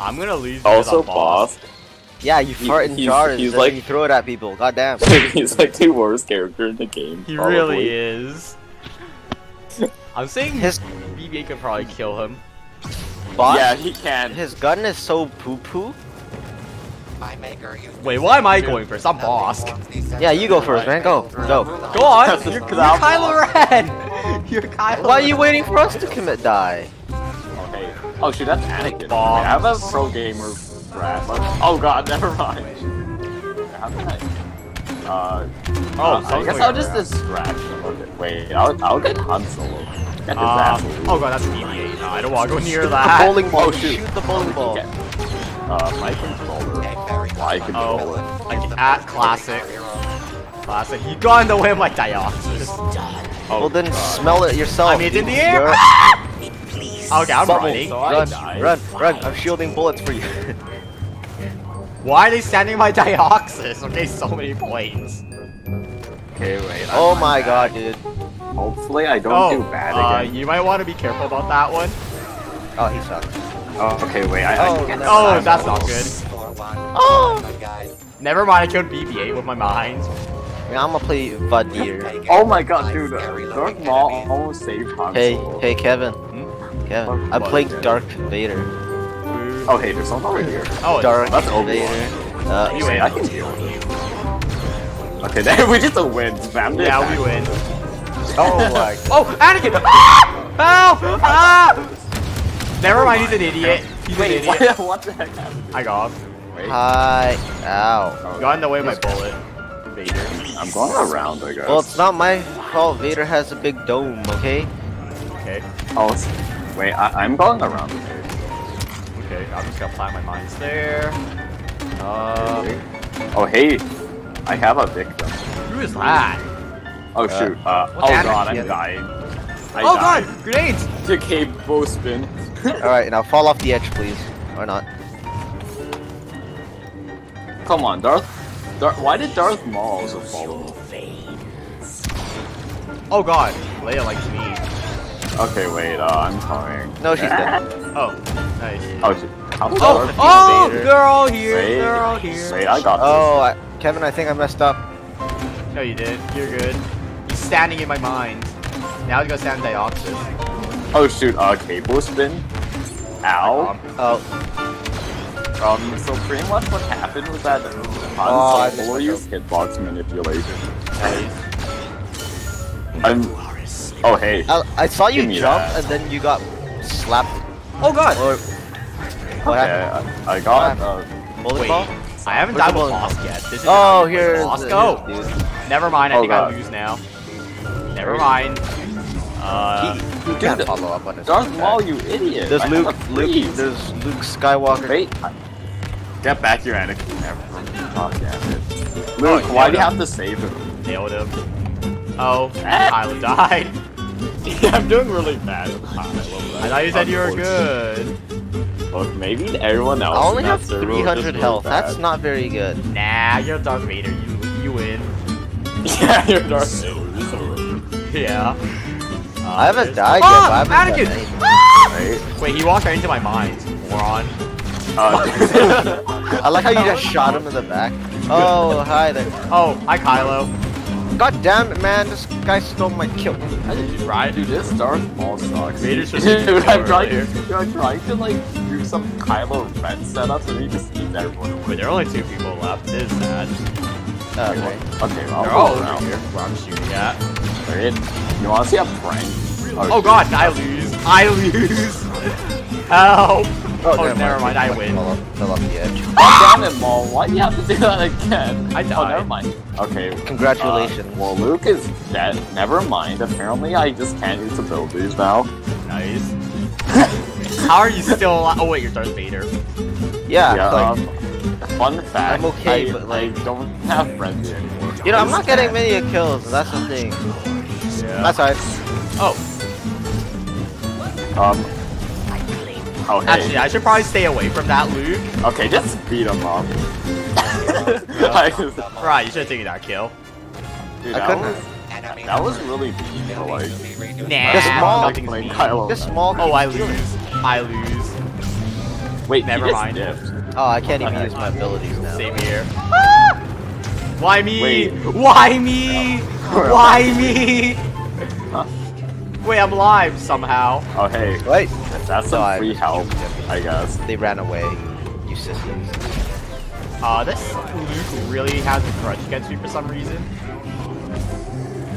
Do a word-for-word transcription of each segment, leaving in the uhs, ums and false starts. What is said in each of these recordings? I'm gonna lose. Also, Bossk. Yeah, you fart he, in he's, jars he's and like, you throw it at people. Goddamn. He's like the worst character in the game. He probably. really is. I'm saying his B B eight could probably kill him. Bossk, yeah, he can. His gun is so poo poo. I maker, you Wait, why am I going first? I'm Bossk. Yeah, you go first, man. Go. Go. Go on. You're, you're Kylo Ren. You're Kylo. Why are you waiting for us to commit die? Okay. Oh shoot, that's Anakin. Bossk. I have a pro gamer grab. Oh god, never mind. Uh, oh, uh, I guess I'll just distract him. Okay, wait, I'll, I'll get Han Solo. Get his ass. Oh god, that's B B eight. No, I don't want to go near that. Bowling ball. Oh, shoot. shoot the bowling ball. Okay. Uh, my controller. I can oh, like at classic. Classic. He got in the way of my Dioxis. Oh, well, then God. smell it yourself. I mean, it's in the air. Please. Okay, I'm Bubble. running. So run, run, run, run. I'm shielding bullets for you. Why are they standing my Dioxis? Okay, so many points. Okay, wait. I'm oh my bad. God, dude. Hopefully, I don't oh, do bad uh, again. You might want to be careful about that one. Oh, he sucks. Oh, okay, wait. I, oh, I can't oh that's not good. Oh! Never mind, I killed B B eight with my mind. Yeah, I'm gonna play Vadir. Oh my god, dude. Darth Maul almost saved Han Solo. Hey, hey, Kevin. Hmm? Kevin, I played Darth Vader. Oh, hey, there's someone over here. Oh, Darth that's Vader. Uh, anyway, I can deal with you. Okay, then we just a win, spam it. Yeah, we win. Oh my god. Oh, Anakin! Ah! Help! Ah! Never mind, he's an idiot. He's an idiot. What the heck happened? I got off. Hi. Ow. Got in the way of my bullet. Vader. I'm going around, I guess. Well, it's not my fault. Vader has a big dome, okay? Okay. Oh, wait, I I'm going around. Okay, I'm just gonna apply my mines there. Um... Oh, hey. I have a victim. Who is that? Oh, shoot. Uh, oh, god, I'm dying. I oh, died. god! Grenades! Okay, bow spin. Alright, now fall off the edge, please. Or not. Come on, Darth. Darth. Why did Darth Maul also follow? Oh god, Leia likes me. Okay, wait. Uh, I'm coming. No, she's dead. Oh, nice. Oh, she, how oh, oh they're all here. Wait, they're all here. Wait, I got this. Oh, I, Kevin, I think I messed up. No, you did. You're good. He's standing in my mind. Now he's gonna stand Dioxis. Oh shoot! Uh, cable spin. Ow. Oh. Um, so pretty much what happened was that Han Solo used hitbox manipulation. Nice. I'm... Oh, hey. I, I saw you jump that. and then you got slapped. Oh, god! Or... What okay, happened? I, I got... What uh, bowling Wait, ball? I haven't died with Bossk yet. This is oh, here's... Go! Oh. Never mind, I oh, think god. I lose now. Never mind. Uh, he, he can't follow up on his Darth Maul, you idiot! There's I Luke, Luke, there's Luke Skywalker. Wait. Get back here, Anakin. Oh, damn it. Luke, oh, why do you have to save him? Nailed him. Oh, Kylo died. Yeah, I'm doing really bad. I, I thought you said you were good. Look, maybe everyone else. I only have three hundred health. Bad. That's not very good. Nah, you're Darth Vader. You, you win. Yeah, you're Darth Vader. Yeah. Uh, I haven't died yet. But I haven't Anakin! Ah! Wait, he walked right into my mind, moron. Uh, I like how you just shot him in the back. Oh, hi there. Oh, hi Kylo. God damn it, man! This guy stole my kill. How did you try to do this? Darth Maul sucks. Vader's just Dude, I'm trying, I'm trying to like do some Kylo Ren setup, and he just eats everyone away. Wait, there are only two people left. This is sad. Uh, okay, okay, well, I'll all around here. Where I'm shooting at. You want to see a prank? Oh, oh god, I lose. I lose. Help. Oh, oh never mind, I win. Fell off, fell off the edge. Oh, damn it, Maul. Why do you have to do that again? I died. Oh, never mind. Okay. Congratulations. Uh, well, Luke is dead. Never mind. Apparently, I just can't use abilities now. Nice. How are you still alive? Oh, wait, you're Darth Vader. Yeah. yeah like, um, Fun fact, I'm okay, I, but like, I don't have friends anymore. You know, I'm not getting many kills, so that's the thing. Yeah. That's alright. Oh. Um. Oh, hey. Actually, I should probably stay away from that, Luke. Okay, just beat him up. uh, right, you should have taken that kill. Dude, I couldn't. Was, that was really beat for like. Nah, this small. This small. Oh, I lose. I lose. Wait, never mind. Dipped. Oh, I can't even okay. use my abilities now. Same here. Ah! Why me? Wait. Why me? Yeah. Why me? Huh? Wait, I'm live somehow. Oh hey. Wait. That's some no, free help, I guess. They ran away. You sisters. Uh, this Luke really has a grudge against me for some reason.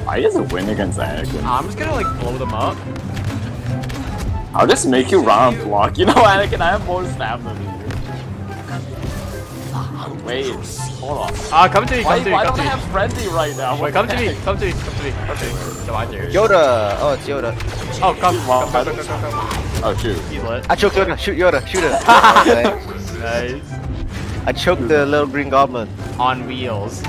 Why does it win against Anakin? I'm just gonna like blow them up. I'll just make you round block. You know, Anakin, I have more stamina than you. Wait, hold on. Ah, uh, come to me, come why, to me, why come don't to me. I have friendly right now? Wait, come to me, come to me, come to me, come to me. No, I dare you. Yoda! Oh, it's Yoda. Oh, come, come, come, come, come, come. Oh, shoot. He's lit. I choked Yoda, shoot Yoda, shoot him. Okay. Nice. I choked the little green goblin. On wheels.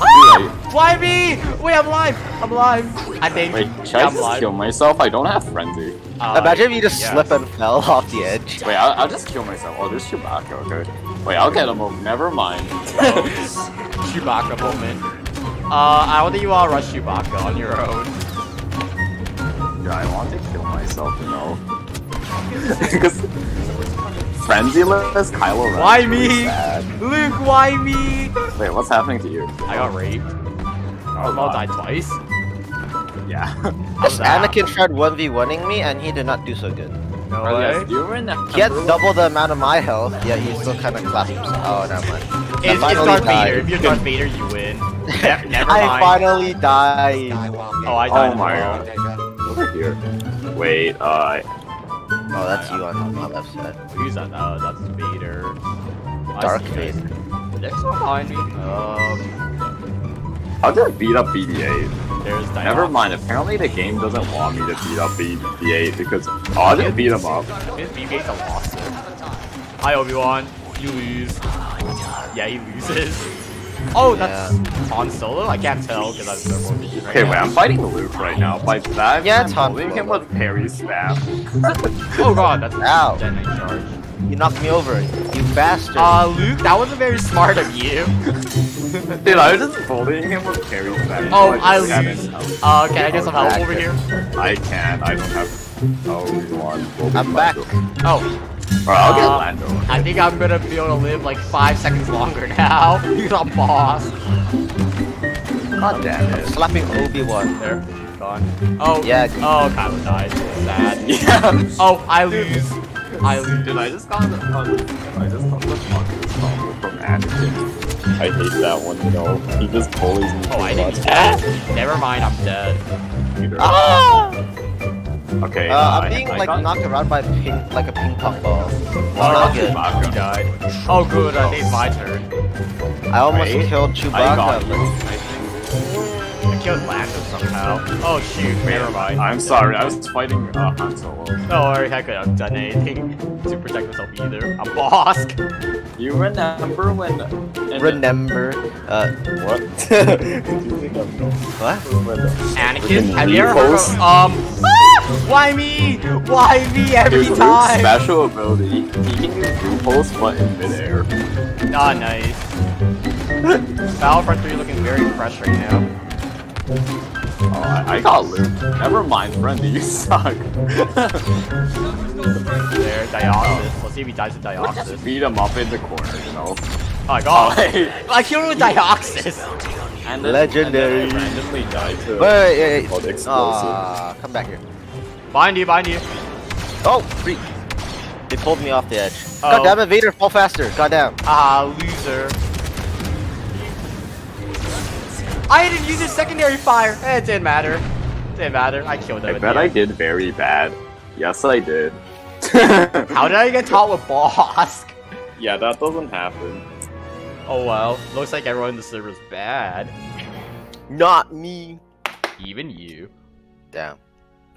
Ah! Why me? Wait, I'm alive! I'm alive! I think. Wait, should yeah, I I'm just alive. kill myself? I don't have frenzy. Uh, Imagine if you just yeah. slip and fell off the edge. Wait, I'll, I'll just kill myself. Oh, there's Chewbacca. Okay. Wait, I'll get him over. Never mind. Chewbacca moment. Uh, I don't think you all rush Chewbacca on your own. Yeah, I want to kill myself, you know. Because frenzyless Kylo Ren. Why me? Luke, why me? Wait, what's happening to you? I got raped. Oh, I'll die twice. Yeah. This Anakin tried one v one-ing me and he did not do so good. No way. He had double the amount of my health, yet he still kind of clapped himself. Oh, never mind. It's, it's Darth Vader. If you're Darth Vader, you win. Never mind. I finally died. Oh, I died. Oh my god. Over here. Wait, uh... oh, that's you on my left side. Who's that? Oh, that's Vader. Darth Vader. The next one behind me. Um. How did I beat up B B eight? There's Dioxis. Never mind. Apparently the game doesn't want me to beat up B B eight because oh, I didn't beat him up. B B eight's a loss. Hi Obi-Wan. You lose. Yeah, he loses. Oh, that's Han Solo. I can't tell because I'm so confused right now. Okay, wait. I'm fighting Luke right now. By that, yeah, it's Han. Leave him with Perry's staff. Oh god, that's a Jedi charge. You knocked me over, you bastard. Uh, Luke, that wasn't very smart of you. Dude, I was just bullying him with Perry's staff. Oh, I, I lose. Oh, uh, can I get some help over here? I can't. I don't have. Oh, you are. I'm back. Oh. Alright, I'll get Lando. Uh, I think I'm gonna be able to live like five seconds longer now. He's a boss. God damn it. I'm slapping Obi-Wan. There. Gone. Oh. Yeah. Oh, Kylo died. Sad. Yeah. Oh, I lose. I lose. Did I just got the I just got the fucking from Anakin. I hate that one, you know. He just bullies me. Oh, I didn't. Ah! Never mind, I'm dead. Ah! Okay. Uh, I'm I, being I, like I knocked you. around by a ping, like a ping pong ball. Oh, not good. Chewbacca died. Oh good, I need my turn. I almost right? killed Chewbacca. I, I killed Lando somehow. Oh shoot, never mind. I'm sorry, I was fighting uh, Han Solo. No worry, heck, I couldn't have done anything to protect myself either. I'm Bossk. You remember when? Remember? Uh, what? What? Anakin, have you ever heard of um? Why me? Why me every Dude, time? Luke's special ability. He can use two pulse button midair. Ah, nice. Battlefront three looking very fresh right now. Oh, I, I got Luke. Never mind, friendly, you suck. There, Dioxis. Let's see if he dies to Dioxis. We'll beat him up in the corner, you know. Oh my god. I killed him with Dioxis. And then, legendary. And then I died to wait, wait, wait. Explosive. Uh, come back here. Behind you, behind you. Oh, freak. They pulled me off the edge. Oh. God damn it, Vader, fall faster. God damn. Ah, loser. I didn't use his secondary fire. Eh, it didn't matter. It didn't matter. I killed him. I bet I did very bad. Yes, I did. How did I get taught with Bossk? Yeah, that doesn't happen. Oh well, looks like everyone in the server is bad. Not me. Even you. Damn.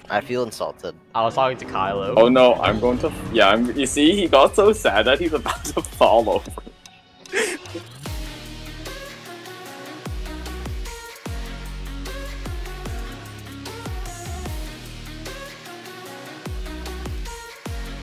I feel insulted. I was talking to Kylo. Oh no, I'm going to. Yeah, I'm. You see, he got so sad that he's about to fall over.